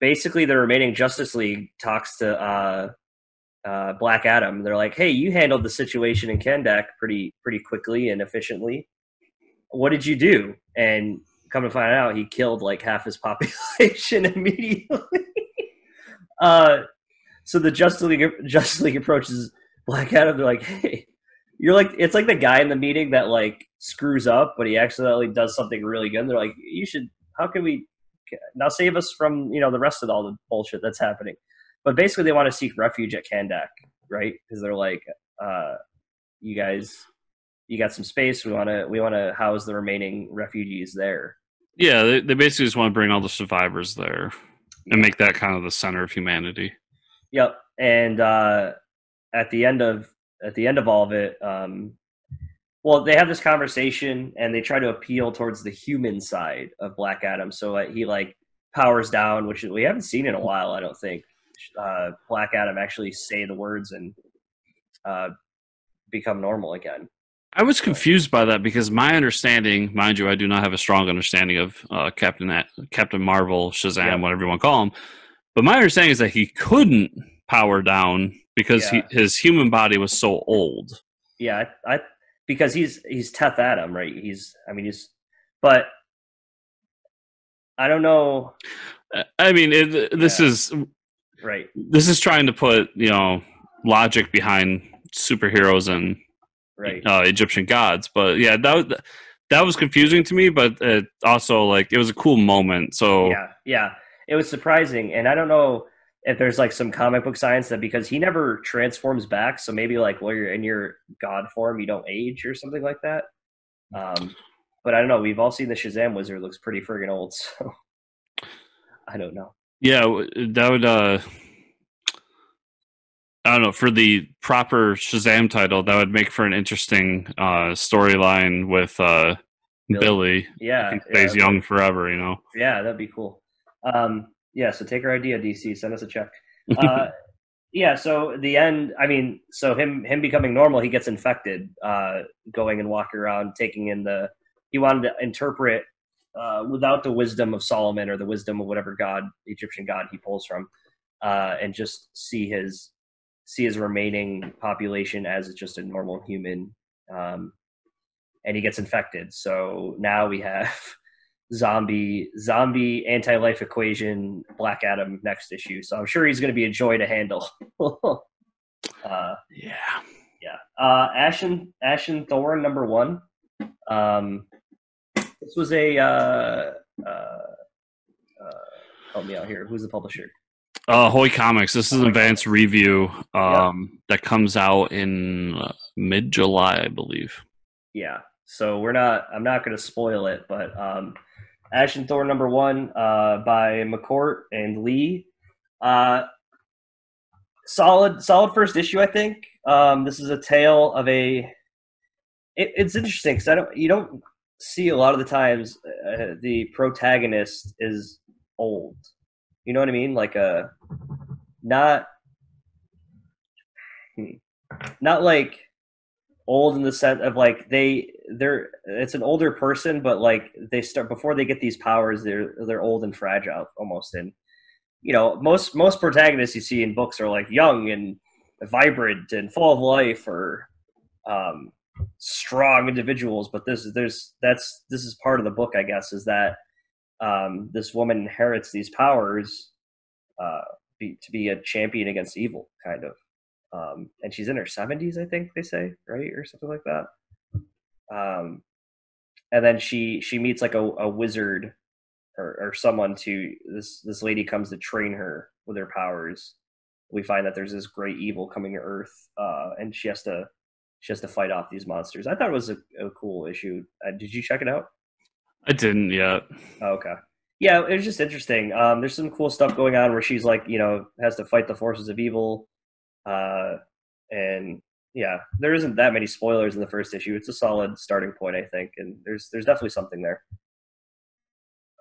Basically, the remaining Justice League talks to Black Adam. They're like, "Hey, you handled the situation in Kandak pretty quickly and efficiently. What did you do?" And come to find out, he killed like half his population immediately. So the Justice League approaches Black Adam. They're like, "Hey, you're like," it's like the guy in the meeting that like screws up, but he accidentally does something really good. And they're like, "You should. How can we now save us from, you know, the rest of all the bullshit that's happening?" But basically, they want to seek refuge at Kandak, right? Because they're like, "You guys, you got some space. We want to house the remaining refugees there." Yeah, they basically just want to bring all the survivors there and make that kind of the center of humanity. Yep, and at the end of all of it, well, they have this conversation and they try to appeal towards the human side of Black Adam, so he like powers down, which we haven't seen in a while, I don't think. Black Adam actually say the words and become normal again. I was confused by that because my understanding, mind you, I do not have a strong understanding of Captain Marvel, Shazam, whatever you want to call him. But my understanding is that he couldn't power down because his human body was so old. Yeah, I because he's Teth Adam, right? But I don't know. I mean, this is right. This is trying to put, you know, logic behind superheroes and Egyptian gods, but yeah, that was confusing to me. But it also, like, it was a cool moment. So yeah, it was surprising, and I don't know if there's like some comic book science that because he never transforms back, so maybe like while you're in your god form, you don't age or something like that. But I don't know. We've all seen the Shazam wizard looks pretty friggin' old, so I don't know. Yeah, that would, I don't know, for the proper Shazam title, that would make for an interesting storyline with Billy. Yeah. He stays young forever, you know? Yeah, that'd be cool. Yeah, so take our idea, DC. Send us a check. Yeah, so the end, I mean, so him becoming normal, he gets infected, going and walking around, taking in the, he wanted to interpret without the wisdom of Solomon or the wisdom of whatever god, Egyptian god he pulls from, and just see his remaining population as just a normal human, and he gets infected. So now we have zombie anti-life equation Black Adam next issue. So I'm sure he's going to be a joy to handle. Ashen Thor #1. This was a help me out here. Who's the publisher? Hoy Comics. This is an advanced review that comes out in mid-July, I believe. Yeah. So I'm not going to spoil it, but Ashen Thor #1 by McCourt and Lee. Solid first issue, I think. This is a tale of it's interesting because you don't see a lot of the times the protagonist is old, you know what I mean, like not like old in the sense of like they're it's an older person, but like they start before they get these powers, they're old and fragile almost. And you know, most protagonists you see in books are like young and vibrant and full of life or strong individuals, but this is part of the book, I guess, is that this woman inherits these powers to be a champion against evil, kind of, and she's in her 70s, I think they say, right, or something like that. And then she meets like a wizard or someone to this lady comes to train her with her powers. We find that there's this great evil coming to Earth, and she has to fight off these monsters. I thought it was a cool issue. Did you check it out? I didn't yet. Oh, okay. Yeah, it was just interesting. There's some cool stuff going on where she's like, you know, has to fight the forces of evil. And yeah, there isn't that many spoilers in the first issue. It's a solid starting point, I think. And there's definitely something there.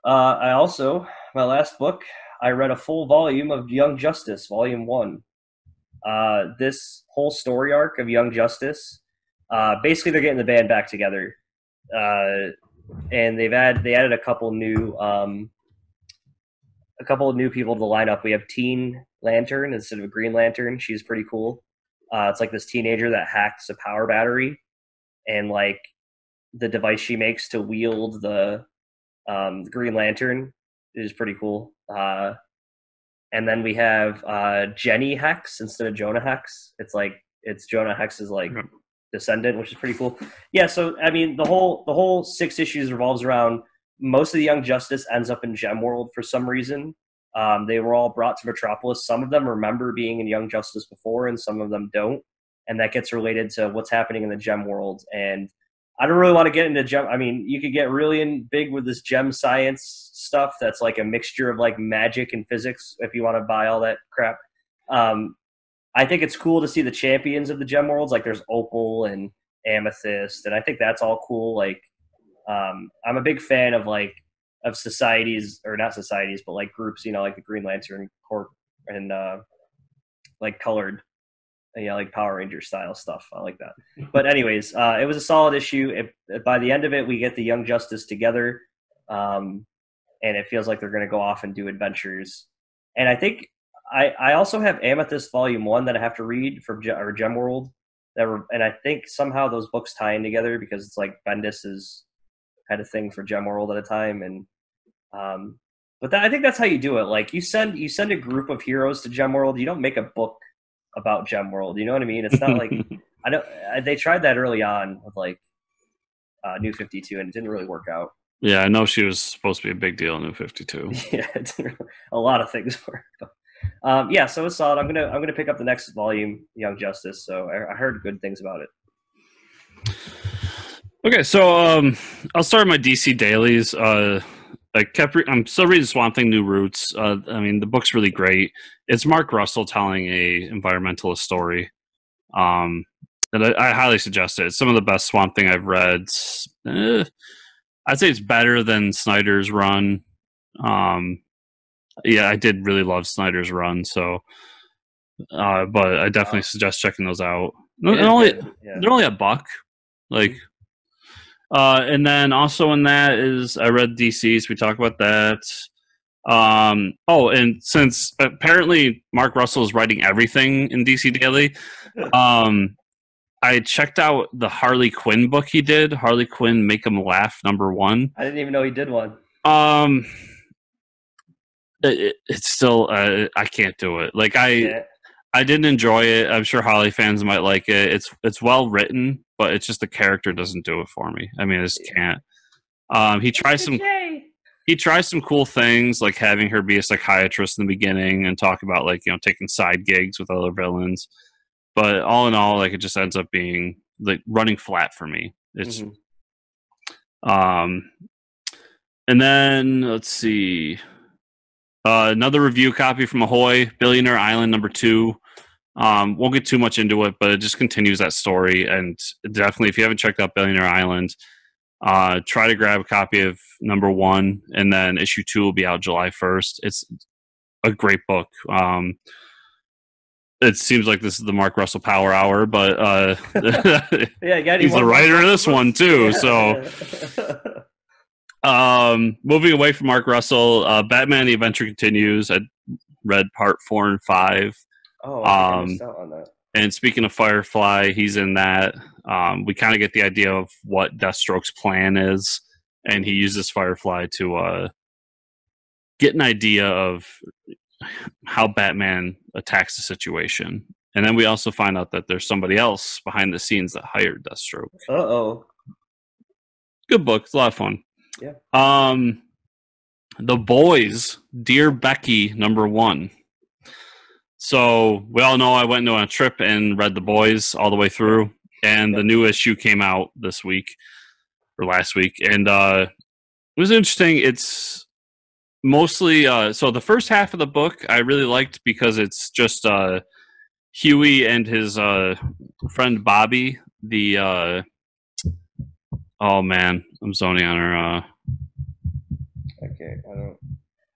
My last book, I read a full volume of Young Justice, Volume 1. This whole story arc of Young Justice, basically they're getting the band back together. And they added a couple of new people to the lineup. We have Teen Lantern instead of a Green Lantern. She's pretty cool. It's like this teenager that hacks a power battery, and like the device she makes to wield the Green Lantern is pretty cool. And then we have Jenny Hex instead of Jonah Hex. It's Jonah Hex's descendant, which is pretty cool. Yeah, so I mean the whole 6 issues revolves around most of the Young Justice ends up in Gem World for some reason. They were all brought to Metropolis. Some of them remember being in Young Justice before, and some of them don't. And that gets related to what's happening in the Gem World. And I don't really want to get into gem. I mean, you could get really big with this gem science stuff. That's like a mixture of like magic and physics. If you want to buy all that crap, I think it's cool to see the champions of the Gem Worlds. Like there's Opal and Amethyst, and I think that's all cool. Like I'm a big fan of societies, or not societies, but like groups. You know, like the Green Lantern Corps and like colored. Yeah, like Power Ranger style stuff. I like that. But anyways, it was a solid issue. By the end of it, we get the Young Justice together, and it feels like they're going to go off and do adventures. And I think I also have Amethyst Volume 1 that I have to read from Gem World. And I think somehow those books tie in together because it's like Bendis is had a thing for Gem World at a time. And I think that's how you do it. Like you send a group of heroes to Gem World. You don't make a book about Gem World, you know what I mean? It's not like they tried that early on with like New 52, and it didn't really work out. Yeah, I know she was supposed to be a big deal in New 52. Yeah, it didn't really, a lot of things were. Yeah, so it's solid. I'm gonna pick up the next volume, Young Justice. So I heard good things about it. Okay, so I'll start my DC dailies. I'm still reading Swamp Thing New Roots. I mean, the book's really great. It's Mark Russell telling a environmentalist story. And I highly suggest it. It's some of the best Swamp Thing I've read. I'd say it's better than Snyder's run. Yeah, I did really love Snyder's run. So, but I definitely suggest checking those out. Yeah, they're only $1. Like, and then also in that is I read DC's. We talk about that. And since apparently Mark Russell is writing everything in DC Daily, I checked out the Harley Quinn book he did. Harley Quinn, Make 'Em Laugh, #1. I didn't even know he did one. It's still I can't do it. Like I didn't enjoy it. I'm sure Harley fans might like it. It's well written, but it's just the character doesn't do it for me. I mean, I just can't. He tries some cool things, like having her be a psychiatrist in the beginning and talk about taking side gigs with other villains. But all in all, it just ends up being running flat for me. It's and then let's see. Another review copy from Ahoy, Billionaire Island #2. Won't get too much into it, but it just continues that story. And definitely, if you haven't checked out Billionaire Island, try to grab a copy of #1, and then issue 2 will be out July 1st. It's a great book. It seems like this is the Mark Russell Power Hour, but he's the writer of this one too. Yeah. So, moving away from Mark Russell, Batman: The Adventure Continues. I read part 4 and 5. Oh, I missed out on that. And speaking of Firefly, he's in that. We kind of get the idea of what Deathstroke's plan is, and he uses Firefly to get an idea of how Batman attacks the situation. And then we also find out that there's somebody else behind the scenes that hired Deathstroke. Uh-oh. Good book. It's a lot of fun. Yeah. The Boys, Dear Becky, #1. So we all know I went on a trip and read The Boys all the way through, and the new issue came out this week or last week, and it was interesting. It's mostly so the first half of the book I really liked because it's just Huey and his friend Bobby. The oh man, I'm zoning on her. Okay,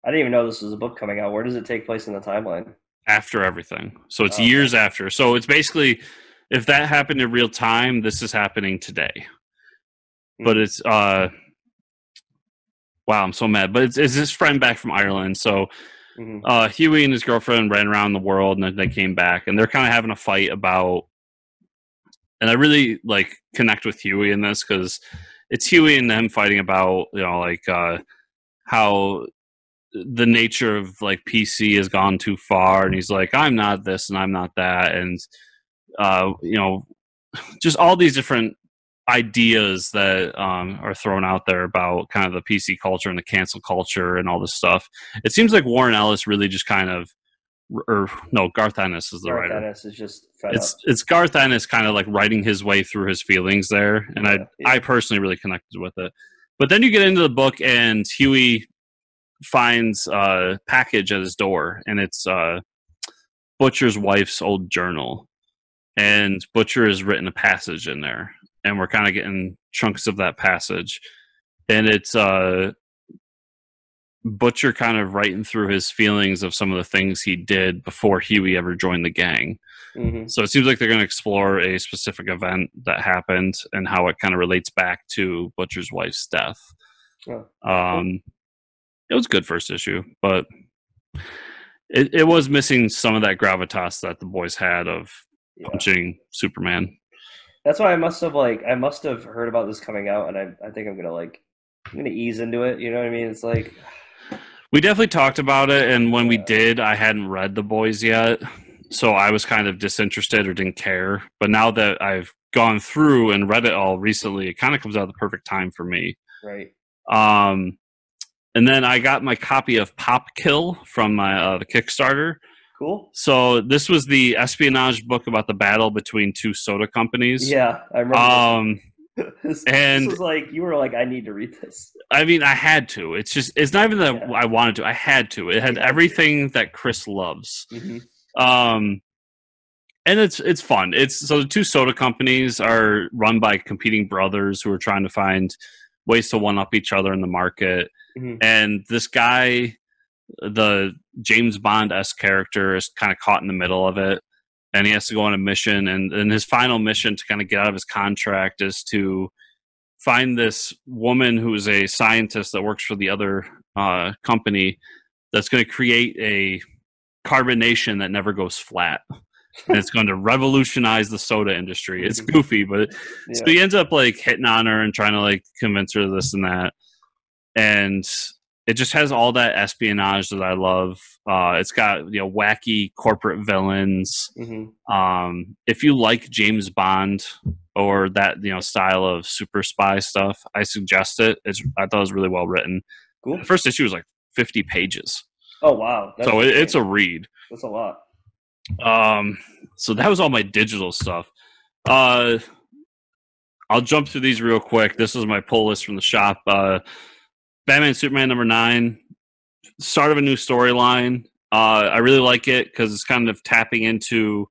I didn't even know this was a book coming out. Where does it take place in the timeline? After everything. So it's years after. So it's basically, if that happened in real time, this is happening today. Mm-hmm. But it's, wow, I'm so mad. But it's his friend back from Ireland. So mm-hmm. Huey and his girlfriend ran around the world, and then they came back. And they're kind of having a fight about... And I really, connect with Huey in this, because it's Huey and them fighting about, how... the nature of PC has gone too far, and he's like, I'm not this and I'm not that, and just all these different ideas that are thrown out there about kind of the PC culture and the cancel culture and all this stuff. It seems like Warren Ellis really just kind of, or no, Garth Ennis is the writer. Garth Ennis is just fed up. It's Garth Ennis kind of writing his way through his feelings there, and yeah, I personally really connected with it. But then you get into the book, and Huey finds a package at his door, and it's Butcher's wife's old journal, and Butcher has written a passage in there, and we're kind of getting chunks of that passage, and it's Butcher kind of writing through his feelings of some of the things he did before Huey ever joined the gang. Mm-hmm. So it seems like they're going to explore a specific event that happened and how it kind of relates back to Butcher's wife's death. Yeah. It was a good first issue, but it was missing some of that gravitas that the boys had of punching Superman. That's why I must have heard about this coming out, and I think I'm gonna ease into it. You know what I mean? It's like, we definitely talked about it, and when we did, I hadn't read the boys yet, so I was kind of disinterested or didn't care. But now that I've gone through and read it all recently, it kind of comes out at the perfect time for me. Right. And then I got my copy of Pop Kill from the Kickstarter. Cool. So this was the espionage book about the battle between two soda companies. Yeah, I remember. This was you were I need to read this. I mean, I had to. It's just, it's not even that I wanted to. I had to. It had everything that Chris loves. Mm-hmm. And it's fun. So the two soda companies are run by competing brothers who are trying to find ways to one-up each other in the market. Mm-hmm. And this guy, the James Bond-esque character, is kind of caught in the middle of it. And he has to go on a mission. And his final mission to kind of get out of his contract is to find this woman who is a scientist that works for the other company that's going to create a carbonation that never goes flat. And it's going to revolutionize the soda industry. It's goofy, but so he ends up hitting on her and trying to convince her of this and that. And it just has all that espionage that I love. It's got wacky corporate villains. Mm-hmm. If you like James Bond or that style of super spy stuff, I suggest it. I thought it was really well written. Cool. The first issue was 50 pages. Oh wow! That's so it's a read. That's a lot. So that was all my digital stuff. I'll jump through these real quick. This is my pull list from the shop. Batman Superman #9, start of a new storyline. I really like it because it's kind of tapping into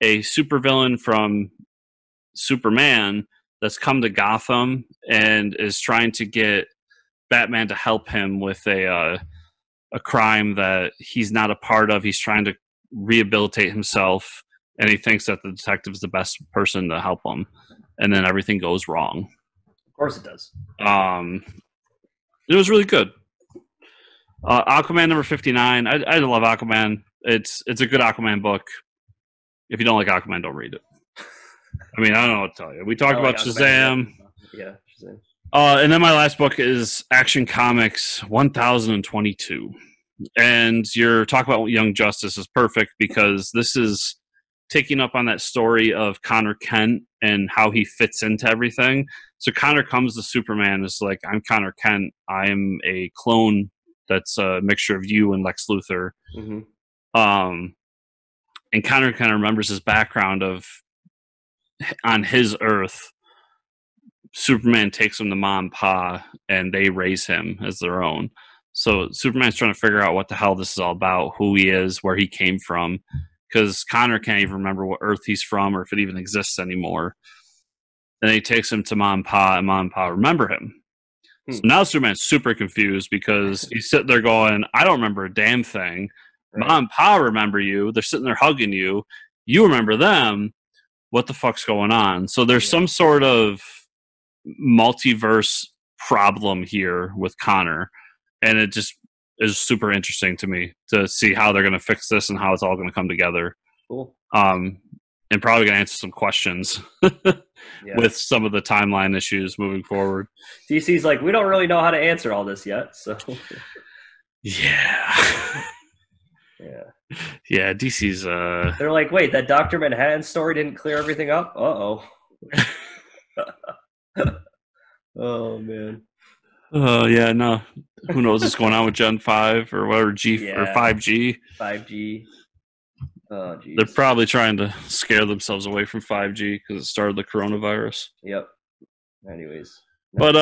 a supervillain from Superman that's come to Gotham and is trying to get Batman to help him with a crime that he's not a part of. He's trying to rehabilitate himself, and he thinks that the detective's the best person to help him. And then everything goes wrong. Of course it does. It was really good. Aquaman #59. I love Aquaman. It's a good Aquaman book. If you don't like Aquaman, don't read it. I mean, I don't know what to tell you. We talked about Shazam. Yeah, Shazam. And then my last book is Action Comics 1022. And your talk about Young Justice is perfect because this is taking up on that story of Connor Kent and how he fits into everything. So Connor comes to Superman is like, I'm Connor Kent. I'm a clone that's a mixture of you and Lex Luthor. Mm-hmm. And Connor kind of remembers his background of on his Earth, Superman takes him to Mom and Pa, and they raise him as their own. So Superman's trying to figure out what the hell this is all about, who he is, where he came from, because Connor can't even remember what Earth he's from or if it even exists anymore. And he takes him to Mom and Pa, and Mom and Pa remember him. So now Superman's super confused because he's sitting there going, I don't remember a damn thing. Right. Mom and Pa remember you. They're sitting there hugging you. You remember them. What the fuck's going on? So there's some sort of multiverse problem here with Connor. And it just is super interesting to me to see how they're going to fix this and how it's all going to come together. Cool. And probably going to answer some questions with some of the timeline issues moving forward. DC's like, we don't really know how to answer all this yet. So, yeah. DC's. They're like, wait, that Dr. Manhattan story didn't clear everything up. Oh man. Oh yeah, no. Who knows what's going on with Gen 5 or whatever or 5G. 5G. Oh, geez. They're probably trying to scare themselves away from 5G because it started the coronavirus. Yep. Anyways. But,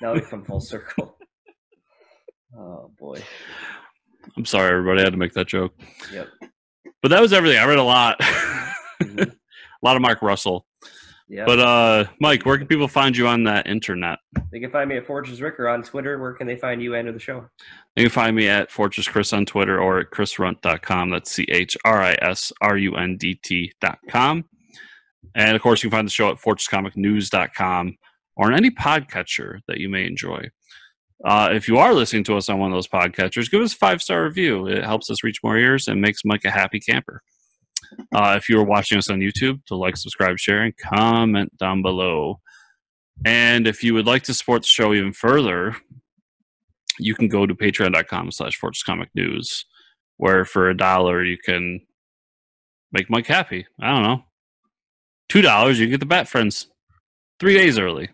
now we come full circle. Oh, boy. I'm sorry, everybody. I had to make that joke. Yep. But that was everything. I read a lot. A lot of Mark Russell. Yep. But, Mike, where can people find you on that internet? They can find me at Fortress Rick or on Twitter. Where can they find you and the show? They can find me at Fortress Chris on Twitter or at chrisrundt.com. That's CHRISRUNDT.com. And, of course, you can find the show at fortresscomicnews.com or on any podcatcher that you may enjoy. If you are listening to us on one of those podcatchers, give us a 5-star review. It helps us reach more ears and makes Mike a happy camper. If you are watching us on YouTube, to like, subscribe, share, and comment down below. And if you would like to support the show even further, you can go to patreon.com/fortresscomicnews, where for $1 you can make Mike happy. I don't know. $2, you can get the Bat Friends 3 days early.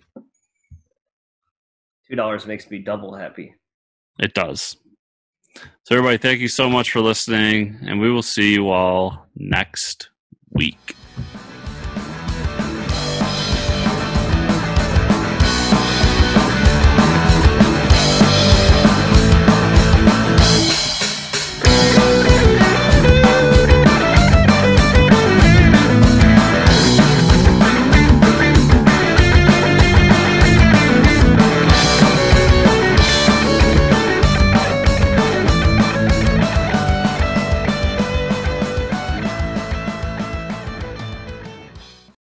$2 makes me double happy. It does. So everybody, thank you so much for listening, and we will see you all next week.